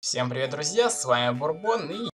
Всем привет, друзья, с вами Бурбон и...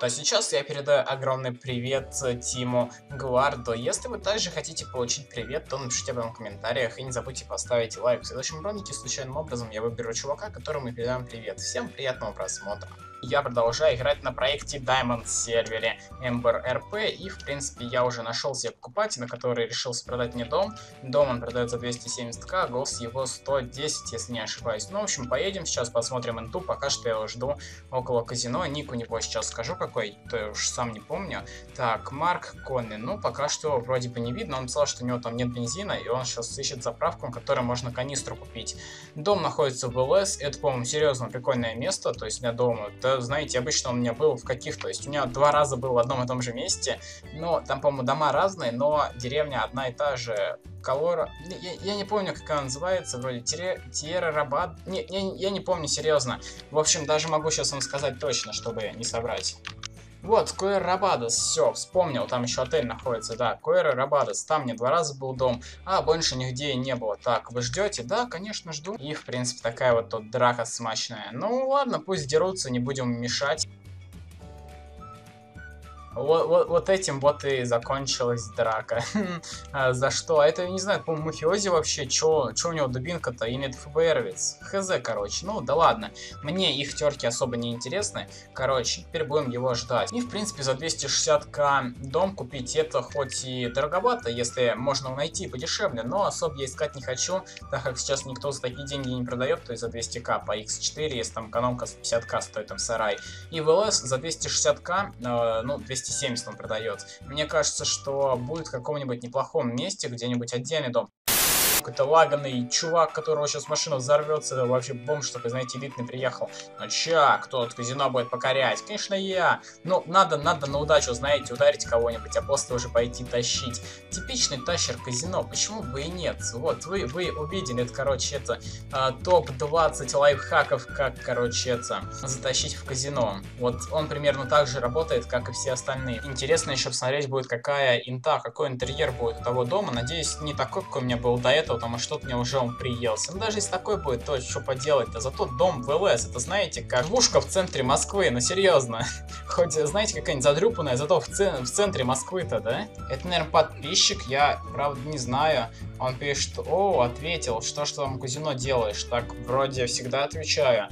А сейчас я передаю огромный привет Тиму Гвардо. Если вы также хотите получить привет, то напишите об этом в комментариях и не забудьте поставить лайк. В следующем ролике случайным образом я выберу чувака, которому передам привет. Всем приятного просмотра. Я продолжаю играть на проекте Diamond Server Ember RP, и в принципе я уже нашел себе покупателя, который решился продать мне дом. Дом он продает за 270к, а голос его 110, если не ошибаюсь. Ну, в общем, поедем сейчас, посмотрим инту, пока что я его жду около казино. Ник у него сейчас скажу какой, то я уж сам не помню. Так, Марк Конни, ну пока что вроде бы не видно, он писал, что у него там нет бензина, и он сейчас ищет заправку, на которой можно канистру купить. Дом находится в ЛС, это, по-моему, серьезно прикольное место, то есть для дома. Знаете, обычно он у меня был в каких-то, то есть у меня два раза был в одном и том же месте, но там, по-моему, дома разные, но деревня одна и та же. Колора, я не помню, как она называется, вроде Тирарабад, я не помню, серьезно. В общем, даже могу сейчас вам сказать точно, чтобы не соврать. Вот, Куэрабадос, все, вспомнил, там еще отель находится, да, Куэрабадос, там мне два раза был дом, а больше нигде и не было. Так, вы ждете? Да, конечно, жду. И, в принципе, такая вот тут драка смачная. Ну, ладно, пусть дерутся, не будем мешать. Вот этим вот и закончилась драка. За что? А это, я не знаю, по-моему, Мухиози вообще, чё у него дубинка-то, и нет, ФБРовец. ХЗ, короче. Ну, да ладно. Мне их терки особо не интересны. Короче, теперь будем его ждать. И, в принципе, за 260к дом купить, это хоть и дороговато, если можно найти подешевле, но особо я искать не хочу, так как сейчас никто за такие деньги не продает, то есть за 200к по X4, если там экономка 50к стоит, там сарай. И ВЛС за 260к, ну, 270 он продает. Мне кажется, что будет в каком-нибудь неплохом месте, где-нибудь отдельный дом. Какой-то лаганый чувак, которого сейчас машина взорвется, это вообще бомж, такой, знаете, элитный приехал. Ну чё, кто от казино будет покорять? Конечно, я. Ну, надо на удачу, знаете, ударить кого-нибудь, а после уже пойти тащить. Типичный тащер казино, почему бы и нет? Вот, вы увидели, это, короче, это топ-20 лайфхаков, как, короче, это, затащить в казино. Вот он примерно так же работает, как и все остальные. Интересно еще посмотреть будет, какая инта, какой интерьер будет у того дома. Надеюсь, не такой, какой у меня был до этого, потому что мне уже он приелся. Но даже если такой будет, то что поделать-то. Зато дом в ЛС, это, знаете, как двушка в центре Москвы, ну серьезно. Хоть, знаете, какая-нибудь задрюпанная, зато в центре Москвы-то, да? Это, наверное, подписчик, я, правда, не знаю. Он пишет: о, ответил, что ж ты там казино делаешь? Так, вроде всегда отвечаю.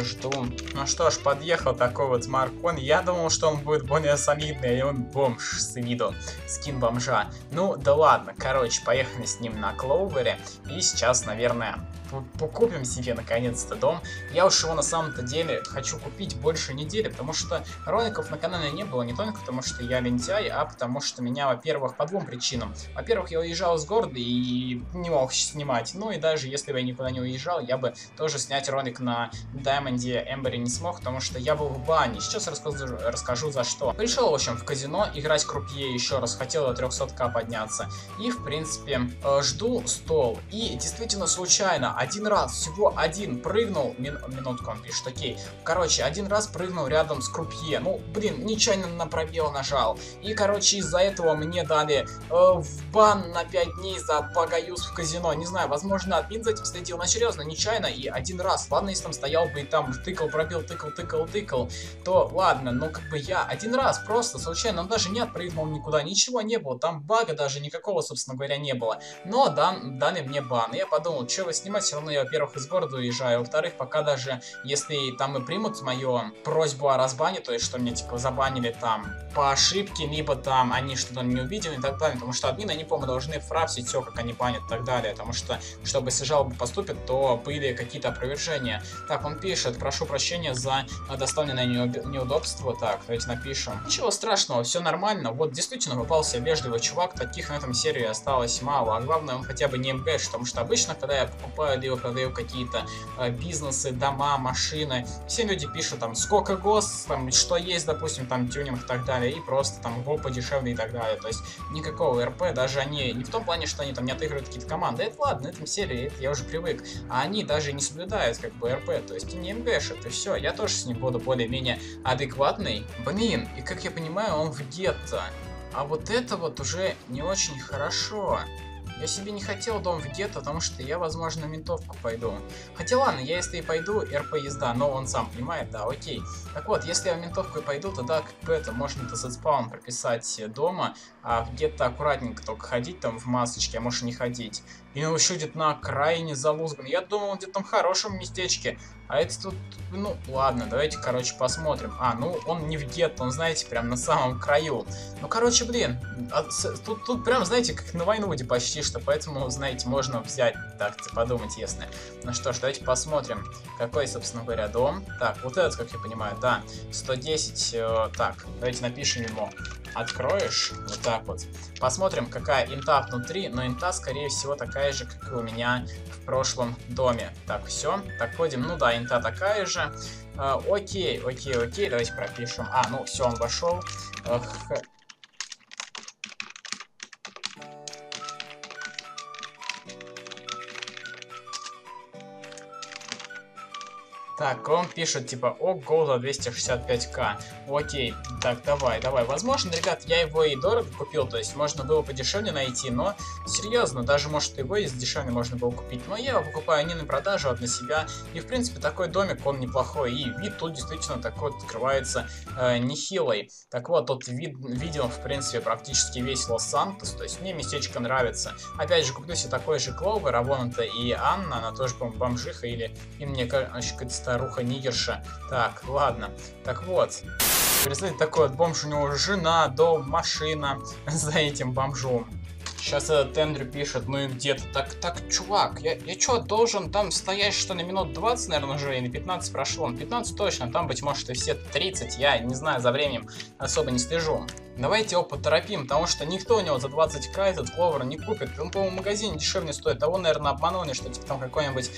Жду. Ну что ж, подъехал такой вот Маркон. Я думал, что он будет более солидный, и он бомж с виду. Скин бомжа. Ну, да ладно, короче, поехали с ним на Клоуэре. И сейчас, наверное, покупим себе наконец-то дом. Я уж его на самом-то деле хочу купить больше недели, потому что роликов на канале не было. Не только потому, что я лентяй, а потому что меня, во-первых, по двум причинам. Во-первых, я уезжал из города и не мог снимать. Ну и даже если бы я никуда не уезжал, я бы тоже снять ролик на Даймонде Эмбере не смог, потому что я был в бане. Сейчас расскажу за что. Пришел, в общем, в казино играть крупье еще раз. Хотел до 300к подняться. И, в принципе, жду стол. И действительно случайно один раз, всего один, прыгнул, минутку он пишет, окей, короче, один раз прыгнул рядом с крупье, ну, блин, нечаянно на пробел нажал, и, короче, из-за этого мне дали в бан на 5 дней за багаюз в казино, не знаю, возможно, админ за этим следил, но серьезно, нечаянно, и один раз, ладно, если там стоял бы и там тыкал, пробил, тыкал, то ладно, но как бы я один раз просто, случайно, он даже не отпрыгнул никуда, ничего не было, там бага даже никакого, собственно говоря, не было, но дали мне бан, и я подумал, что вы снимать, все равно я, во-первых, из города уезжаю, во-вторых, пока даже если там и примут мою просьбу о разбане, то есть что мне типа забанили там по ошибке, либо там они что-то не увидели и так далее, потому что админы, они, по-моему, должны фрапсить все, как они банят и так далее, потому что, чтобы если жалобы поступят, то были какие-то опровержения. Так, он пишет: прошу прощения за доставленное неудобство, так, давайте напишем. Ничего страшного, все нормально, вот действительно попался вежливый чувак, таких на этом серии осталось мало, а главное, он хотя бы не МГ, потому что обычно, когда я покупаю, либо продаю какие-то бизнесы, дома, машины, все люди пишут там сколько гос, там что есть, допустим, там тюнинг и так далее, и просто там го подешевле и так далее, то есть никакого РП, даже они не в том плане, что они там не отыгрывают какие-то команды, это ладно, это серии, это я уже привык, а они даже не соблюдают как бы РП, то есть не МГшат, и все, я тоже с ним буду более-менее адекватный. Блин, и как я понимаю, он в гетто, а вот это вот уже не очень хорошо. Я себе не хотел дом в гетто, потому что я, возможно, на ментовку пойду. Хотя ладно, я если и пойду, РП-езда, но он сам понимает, да, окей. Так вот, если я в ментовку пойду, тогда как бы это можно этот сетспаун прописать дома, а в гетто аккуратненько только ходить там в масочке, а может не ходить. И он чудит на окраине залузган. Я думал, он где-то там в хорошем местечке. А это тут, ну ладно, давайте, короче, посмотрим. А, ну он не в гетто, он, знаете, прям на самом краю. Ну, короче, блин, тут прям, знаете, как на войнуде почти что. Поэтому, знаете, можно взять, так-то подумать, если. Ну что ж, давайте посмотрим, какой, собственно говоря, дом. Так, вот этот, как я понимаю, да, 110. Так, давайте напишем ему. Откроешь, вот так вот. Посмотрим, какая инта внутри. Но инта, скорее всего, такая же, как и у меня в прошлом доме. Так, все, так ходим. Ну да, инта такая же. Окей, окей, окей, давайте пропишем. А, ну все, он вошел. Так, он пишет, типа, ого, за 265к. Окей, так, давай, давай. Возможно, ребят, я его и дорого купил, то есть можно было подешевле найти, но серьезно, даже, может, его и дешевле можно было купить. Но я его покупаю не на продажу, а для себя. И, в принципе, такой домик, он неплохой. И вид тут действительно такой открывается нехилый. Так вот, тут видел, в принципе, практически весь Лос-Сантос, то есть мне местечко нравится. Опять же, куплю себе такой же Клоуэр, а вон это и Анна, она тоже, по-моему, бомжиха, или и мне кажется, руха нигерша. Так, ладно. Так вот. Представляете, такой вот бомж, у него жена, дом, машина за этим бомжом. Сейчас этот Эндрю пишет, ну и где-то. Так, так, чувак, я чё, должен там стоять, что на минут 20, наверное, уже, и на 15 прошло. На 15 точно, там, быть может, и все 30, я не знаю, за временем особо не слежу. Давайте его поторопим, потому что никто у него за 20к этот Клоуэр не купит. Он, по-моему, в магазине дешевле стоит. А он, наверное, обманул, что типа там какой-нибудь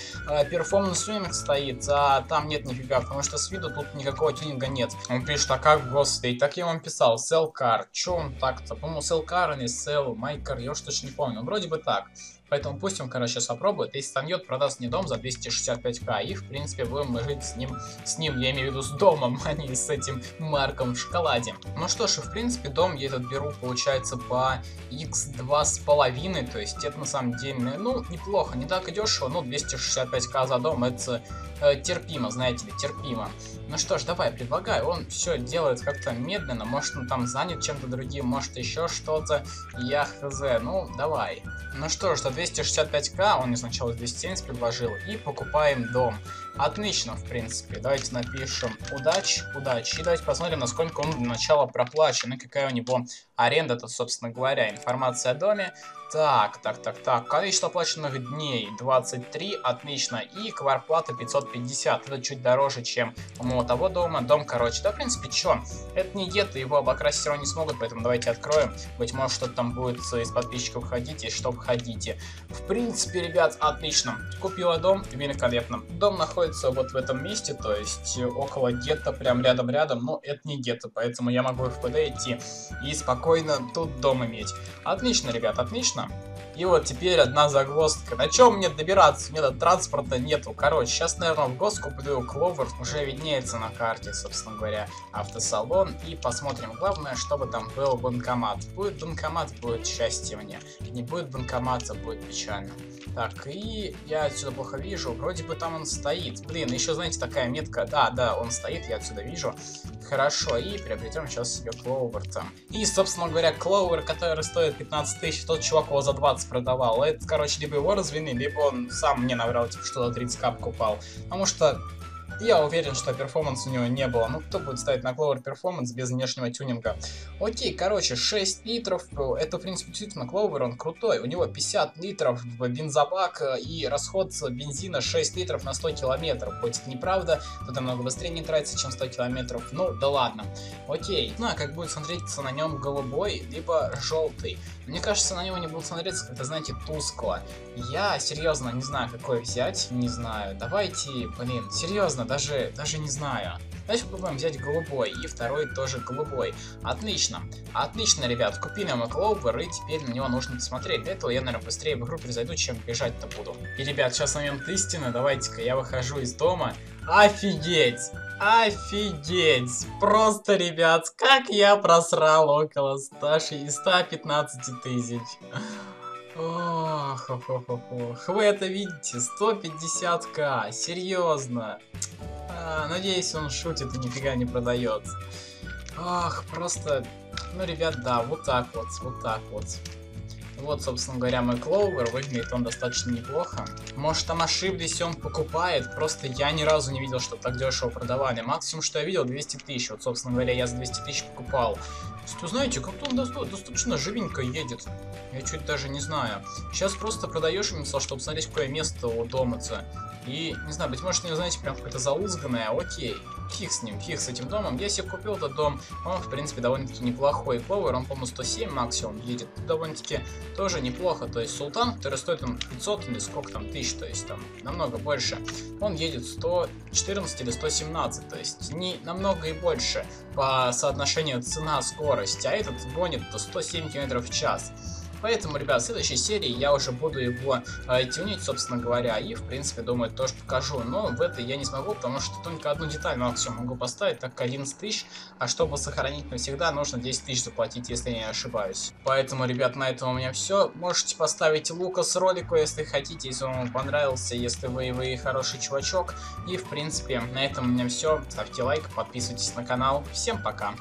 перформанс-тюнинг стоит, а там нет нифига, потому что с виду тут никакого тюнинга нет. Он пишет, а как, господи, так я вам писал, sell car. Чё он так-то? По-моему, sell car, а не sell my car, я уж точно не помню. Вроде бы так. Поэтому пусть он, короче, сейчас попробует. Если станет, продаст мне дом за 265к. И, в принципе, будем мы жить с ним, я имею в виду с домом, а не с этим Марком в шоколаде. Ну что ж, в принципе, дом я этот беру, получается, по x2,5. То есть это на самом деле, ну, неплохо. Не так и дешево, но 265к за дом, это терпимо, знаете ли, терпимо. Ну что ж, давай, предлагаю. Он все делает как-то медленно. Может, он там занят чем-то другим, может, еще что-то. Я хз, ну, давай. Ну что ж, за 265к, он мне сначала 270 предложил, и покупаем дом. Отлично, в принципе. Давайте напишем удачи, удачи. И давайте посмотрим, насколько он для начала проплачен, и какая у него аренда, то, собственно говоря. Информация о доме. Так, так, так, так. Количество оплаченных дней 23, отлично. И квартплата 550, это чуть дороже, чем у того дома. Дом, короче, да, в принципе, чё? Это не гетто, его обокрасить все равно не смогут, поэтому давайте откроем. Быть может, что-то там будет из подписчиков ходить, и что вы хотите. В принципе, ребят, отлично. Купила дом, великолепно. Дом находится вот в этом месте, то есть около гетто, прям рядом-рядом, но это не гетто, поэтому я могу в ПД идти и спокойно тут дом иметь. Отлично, ребят, отлично. И вот теперь одна загвоздка. На чем мне добираться? У меня транспорта нету. Короче, сейчас, наверное, в гос куплю Клоуэр. Уже виднеется на карте, собственно говоря, автосалон. И посмотрим. Главное, чтобы там был банкомат. Будет банкомат, будет счастье мне. Не будет банкомата, будет печально. Так, и я отсюда плохо вижу. Вроде бы там он стоит. Блин, еще, знаете, такая метка. Да, да, он стоит, я отсюда вижу. Хорошо, и приобретем сейчас себе Клоуэр там. И, собственно говоря, Клоуэр, который стоит 15 тысяч, тот чувак его за 20 продавал. Это, короче, либо его развели, либо он сам мне наврал, типа, что за 30к покупал. Потому что я уверен, что перформанс у него не было. Ну, кто будет ставить на Клоуэр перформанс без внешнего тюнинга? Окей, короче, 6 литров. Это, в принципе, действительно Клоуэр, он крутой. У него 50 литров в бензобак и расход бензина 6 литров на 100 километров. Хоть это неправда, тут намного быстрее не тратится, чем 100 километров. Ну, да ладно. Окей. Ну, а как будет смотреться на нем голубой, либо желтый? Мне кажется, на него не будут смотреться как-то, знаете, тускло. Я, серьезно, не знаю, какой взять. Не знаю. Давайте, блин, серьезно, даже не знаю. Давайте попробуем взять голубой, и второй тоже голубой. Отлично. Отлично, ребят. Купили мы Клоуэр, и теперь на него нужно посмотреть. Для этого я, наверное, быстрее в игру перезайду, чем бежать-то буду. И, ребят, сейчас момент истины. Давайте-ка я выхожу из дома. Офигеть! Офигеть! Просто, ребят, как я просрал около 115 тысяч. Ох, вы это видите, 150к, серьезно. Надеюсь, он шутит и нифига не продает. Ах, просто, ну, ребят, да, вот так вот, вот так вот. Вот, собственно говоря, мой Клоуэр, выглядит он достаточно неплохо. Может, там ошиблись, он покупает, просто я ни разу не видел, что так дешево продавали. Максимум, что я видел, 200 тысяч, вот, собственно говоря, я за 200 тысяч покупал. То есть, вы знаете, как-то он достаточно живенько едет, я чуть даже не знаю. Сейчас просто продаешь им, чтобы смотреть, какое место у дома-то. И, не знаю, быть может, не знаете, прям какое-то залузганное, окей. Фиг с ним, фиг с этим домом. Я себе купил этот дом, он, в принципе, довольно-таки неплохой. Клоуэр, он, по-моему, 107 максимум едет, довольно-таки тоже неплохо. То есть Султан, который стоит там 500 или сколько там тысяч, то есть там намного больше, он едет 114 или 117, то есть не намного и больше по соотношению цена-скорость, а этот гонит 107 км в час. Поэтому, ребят, в следующей серии я уже буду его тюнить, собственно говоря, и, в принципе, думаю, тоже покажу. Но в этой я не смогу, потому что только одну деталь максимум могу поставить, так как 11 тысяч, а чтобы сохранить навсегда, нужно 10 тысяч заплатить, если я не ошибаюсь. Поэтому, ребят, на этом у меня все. Можете поставить лукас ролику, если хотите, если он вам понравился, если вы хороший чувачок. И, в принципе, на этом у меня все. Ставьте лайк, подписывайтесь на канал. Всем пока!